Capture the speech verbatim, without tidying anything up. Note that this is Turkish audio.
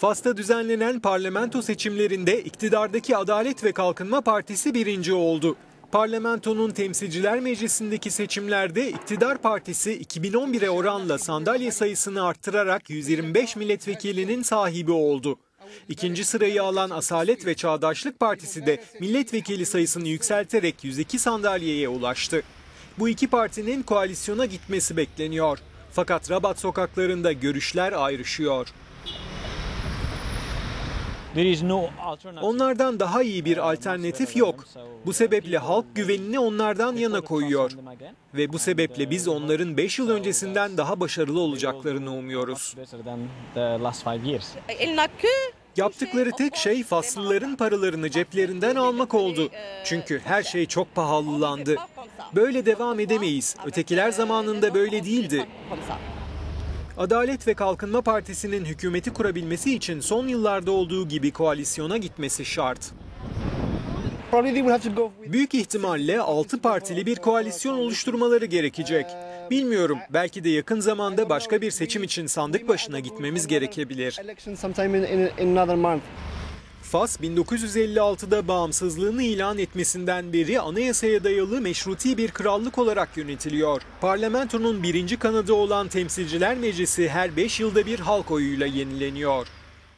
Fas'ta düzenlenen parlamento seçimlerinde iktidardaki Adalet ve Kalkınma Partisi birinci oldu. Parlamentonun Temsilciler Meclisi'ndeki seçimlerde iktidar partisi iki bin on bire oranla sandalye sayısını arttırarak yüz yirmi beş milletvekilinin sahibi oldu. İkinci sırayı alan Asalet ve Çağdaşlık Partisi de milletvekili sayısını yükselterek yüz iki sandalyeye ulaştı. Bu iki partinin koalisyona gitmesi bekleniyor. Fakat Rabat sokaklarında görüşler ayrışıyor. Onlardan daha iyi bir alternatif yok. Bu sebeple halk güvenini onlardan yana koyuyor. Ve bu sebeple biz onların beş yıl öncesinden daha başarılı olacaklarını umuyoruz. Yaptıkları tek şey Faslıların paralarını ceplerinden almak oldu. Çünkü her şey çok pahalılandı. Böyle devam edemeyiz. Ötekiler zamanında böyle değildi. Adalet ve Kalkınma Partisi'nin hükümeti kurabilmesi için son yıllarda olduğu gibi koalisyona gitmesi şart. Büyük ihtimalle altı partili bir koalisyon oluşturmaları gerekecek. Bilmiyorum, belki de yakın zamanda başka bir seçim için sandık başına gitmemiz gerekebilir. Fas, bin dokuz yüz elli altıda bağımsızlığını ilan etmesinden beri anayasaya dayalı meşruti bir krallık olarak yönetiliyor. Parlamentonun birinci kanadı olan Temsilciler Meclisi her beş yılda bir halk oyuyla yenileniyor.